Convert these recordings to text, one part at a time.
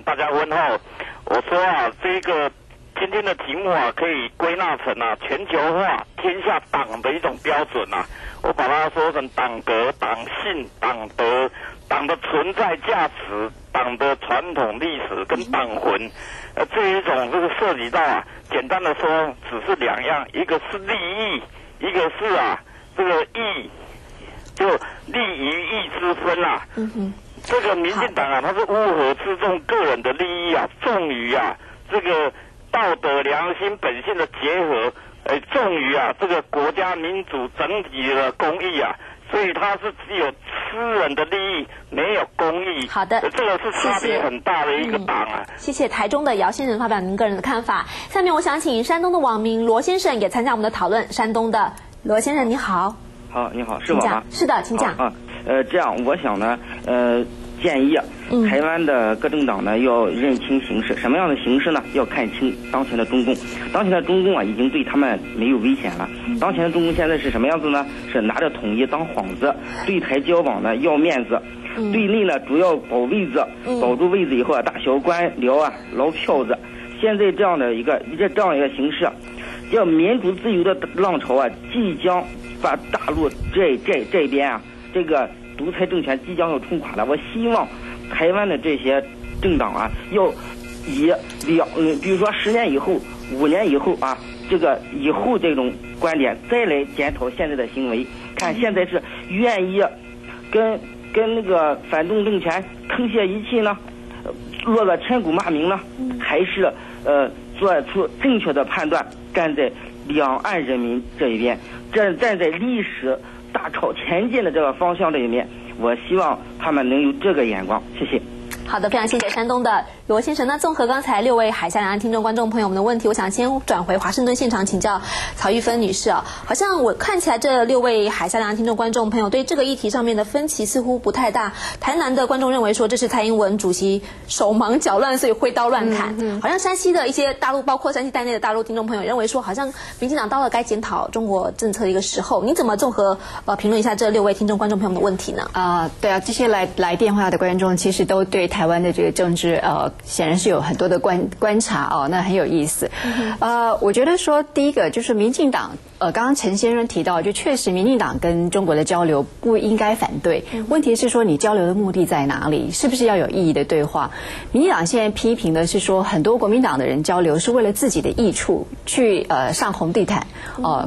们大家问候。我说啊，这个今天的题目啊，可以归纳成啊全球化天下党的一种标准啊。我把它说成党格、党性、党德、党的存在价值、党的传统历史跟党魂。这一种这个涉及到啊，简单的说只是两样，一个是利益，一个是啊这个义，就利与义之分啦、啊。嗯哼。这个民进党啊，它是乌合之众，个人的利益啊，重于啊这个道德良心本性的结合，重于啊这个国家民主整体的公益啊，所以它是只有私人的利益，没有公益。好的，这个是差别很大的一个党啊。谢谢台中的姚先生发表您个人的看法。下面我想请山东的网民罗先生也参加我们的讨论。山东的罗先生你好。好，你好，是我吗？是的，请讲。啊，这样我想呢，建议啊，台湾的各政党呢要认清形势，什么样的形势呢？要看清当前的中共，当前的中共啊已经对他们没有危险了。当前的中共现在是什么样子呢？是拿着统一当幌子，对台交往呢要面子，对内呢主要保位子，保住位子以后啊，大小官僚啊捞票子。现在这样的一个这样一个形势，要民主自由的浪潮啊，即将把大陆这边啊这个独裁政权即将要冲垮了。我希望台湾的这些政党啊，要以比如说10年以后、5年以后啊，这个以后这种观点再来检讨现在的行为，看现在是愿意跟那个反动政权沆瀣一气呢，落了千古骂名呢，还是做出正确的判断，站在两岸人民这一边，站在历史大朝前进的这个方向里面，我希望他们能有这个眼光。谢谢。好的，非常谢谢山东的罗先生。那综合刚才6位海峡两岸听众观众朋友们的问题，我想先转回华盛顿现场请教曹玉芬女士啊。好像我看起来这6位海峡两岸听众观众朋友对这个议题上面的分歧似乎不太大。台南的观众认为说这是蔡英文主席手忙脚乱，所以挥刀乱砍。好像山西的一些大陆，包括山西在内的大陆听众朋友认为说，好像民进党到了该检讨中国政策的一个时候。你怎么综合评论一下这6位听众观众朋友们的问题呢？对啊，这些来电话的观众其实都对台湾的这个政治显然是有很多的观察哦，那很有意思。我觉得说第一个就是民进党，刚刚陈先生提到，就确实民进党跟中国的交流不应该反对，问题是说你交流的目的在哪里，是不是要有意义的对话。民进党现在批评的是说，很多国民党的人交流是为了自己的益处，去上红地毯，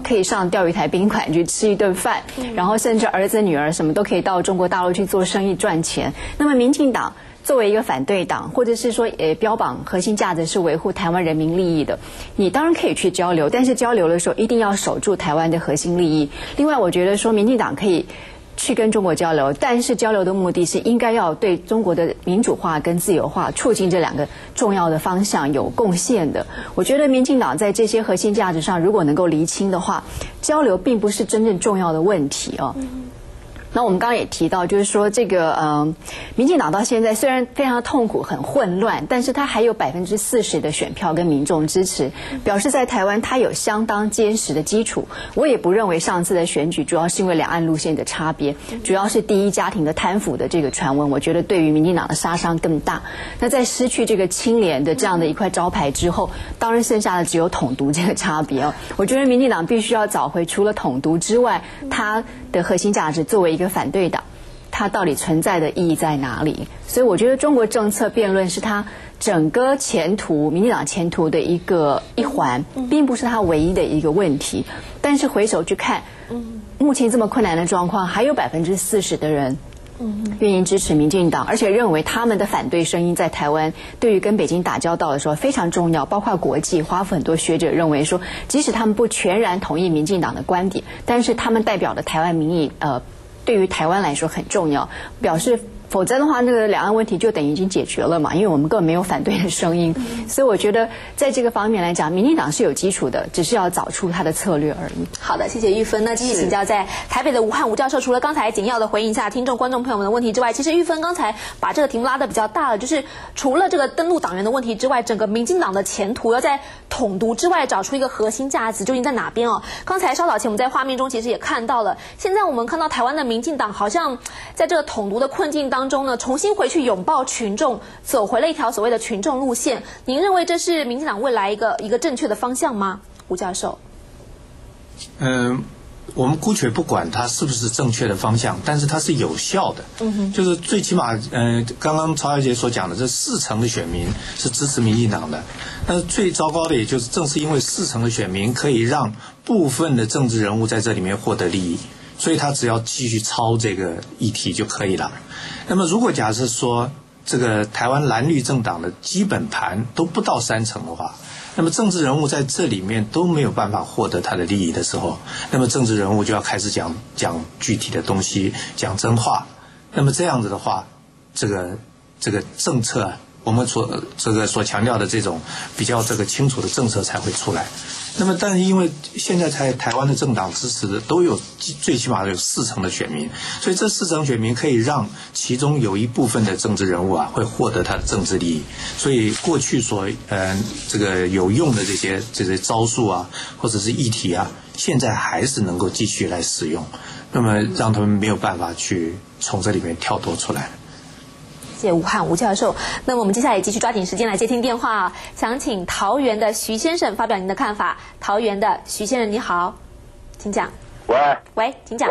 可以上钓鱼台宾馆去吃一顿饭，然后甚至儿子女儿什么都可以到中国大陆去做生意赚钱。那么民进党作为一个反对党，或者是说标榜核心价值是维护台湾人民利益的，你当然可以去交流，但是交流的时候一定要守住台湾的核心利益。另外我觉得说民进党可以去跟中国交流，但是交流的目的是应该要对中国的民主化跟自由化促进这两个重要的方向有贡献的。我觉得民进党在这些核心价值上如果能够厘清的话，交流并不是真正重要的问题哦。那我们刚刚也提到，就是说这个民进党到现在虽然非常痛苦、很混乱，但是他还有40%的选票跟民众支持，表示在台湾他有相当坚实的基础。我也不认为上次的选举主要是因为两岸路线的差别，主要是第一家庭的贪腐的这个传闻，我觉得对于民进党的杀伤更大。那在失去这个清廉的这样的一块招牌之后，当然剩下的只有统独这个差别哦。我觉得民进党必须要找回除了统独之外，它的核心价值作为一个反对党，它到底存在的意义在哪里？所以我觉得中国政策辩论是它整个前途，民进党前途的一环，并不是它唯一的一个问题。但是回首去看，目前这么困难的状况，还有40%的人愿意支持民进党，而且认为他们的反对声音在台湾对于跟北京打交道的时候非常重要。包括国际华府很多学者认为说，即使他们不全然同意民进党的观点，但是他们代表的台湾民意对于台湾来说很重要，表示否则的话那个两岸问题就等于已经解决了嘛，因为我们根本没有反对的声音。所以我觉得在这个方面来讲，民进党是有基础的，只是要找出它的策略而已。好的，谢谢玉芬。那继续请教在台北的吴汉吴教授，除了刚才简要的回应一下听众观众朋友们的问题之外，其实玉芬刚才把这个题目拉得比较大了，就是除了这个登陆党员的问题之外，整个民进党的前途要在统独之外，找出一个核心价值究竟在哪边哦。刚才稍早前我们在画面中其实也看到了，现在我们看到台湾的民进党好像在这个统独的困境当中呢，重新回去拥抱群众，走回了一条所谓的群众路线。您认为这是民进党未来一个正确的方向吗，吴教授？我们姑且不管它是不是正确的方向，但是它是有效的。就是最起码，刚刚曹小姐所讲的，这40%的选民是支持民进党的。但是最糟糕的，也就是正是因为40%的选民可以让部分的政治人物在这里面获得利益，所以他只要继续抄这个议题就可以了。那么，如果假设说这个台湾蓝绿政党的基本盘都不到30%的话，那么政治人物在这里面都没有办法获得他的利益的时候，那么政治人物就要开始讲具体的东西，讲真话。那么这样子的话，这个政策，我们所强调的这种比较清楚的政策才会出来。那么但是因为现在台湾的政党支持的都有最起码有40%的选民，所以这40%选民可以让其中有一部分的政治人物啊会获得他的政治利益。所以过去所有用的这些招数啊或者是议题啊，现在还是能够继续来使用，那么让他们没有办法去从这里面跳脱出来。谢谢吴教授。那么我们接下来也继续抓紧时间来接听电话啊，想请桃园的徐先生发表您的看法。桃园的徐先生你好，请讲。喂，请讲。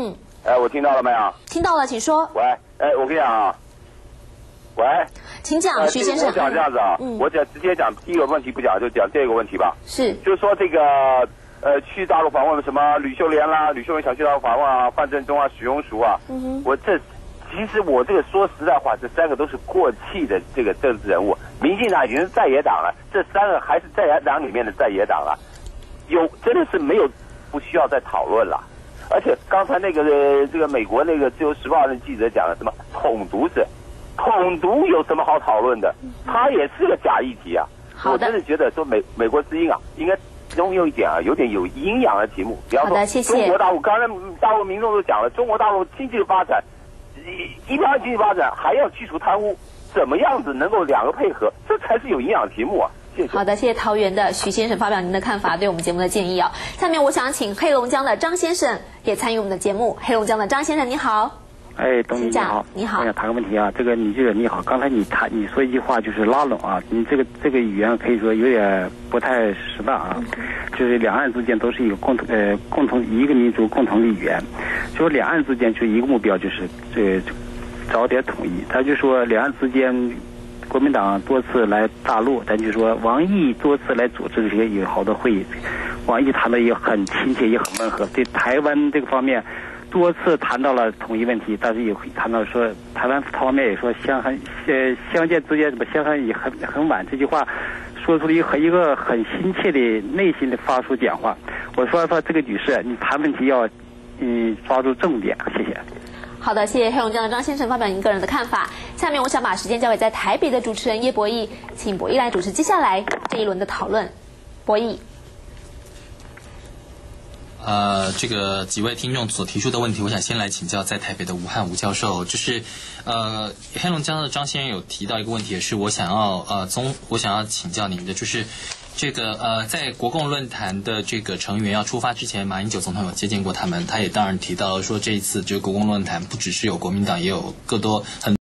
喂，我听到了没有？听到了，请说。喂，我跟你讲啊，喂，请讲，徐先生。我讲这样子啊，我讲直接讲第一个问题不讲，就讲第二个问题吧。是，就是说这个去大陆访问什么吕秀莲啦、吕秀莲想去大陆访问啊，范振中啊、许荣淑啊，其实我这个说实在话，这三个都是过气的这个政治人物。民进党已经是在野党了，这三个还是在野党里面的在野党了，真的是没有不需要再讨论了。而且刚才这个美国那个《自由时报》的记者讲了什么统独有什么好讨论的？它也是个假议题啊！我真的觉得说美国之音啊，应该中用一点啊，有点有营养的题目。比方说中国大陆，刚才大陆民众都讲了，中国大陆经济的发展。一边要经济发展，还要去除贪污，怎么样子能够两个配合，这才是有营养题目啊！谢谢。好的，谢谢桃园的徐先生发表您的看法，对我们节目的建议啊。下面我想请黑龙江的张先生也参与我们的节目。黑龙江的张先生你好。哎，董你好，你好。我想谈个问题啊，这个女记者你好，刚才你说一句话就是拉拢啊，你这个语言可以说有点不太实当啊，就是两岸之间都是一个共同一个民族共同的语言，就两岸之间就一个目标就是早点统一。他就说两岸之间，国民党多次来大陆，咱就说王毅多次来组织这些有好多会议，王毅谈的也很亲切也很温和，对台湾这个方面。多次谈到了统一问题，但是也谈到说台湾方面也说相见之间怎么相恨也很晚，这句话说出了一个很亲切的内心的发出讲话。我说这个女士，你谈问题要抓住重点，谢谢。好的，谢谢黑龙江的张先生发表您个人的看法。下面我想把时间交给在台北的主持人叶博弈，请博弈来主持接下来这一轮的讨论。博弈。这个几位听众所提出的问题，我想先来请教在台北的吴教授，就是黑龙江的张先生有提到一个问题，也是我想要请教您的，就是这个在国共论坛的这个成员要出发之前，马英九总统有接见过他们，他也当然提到了说，这一次这个国共论坛不只是有国民党，也有更多很。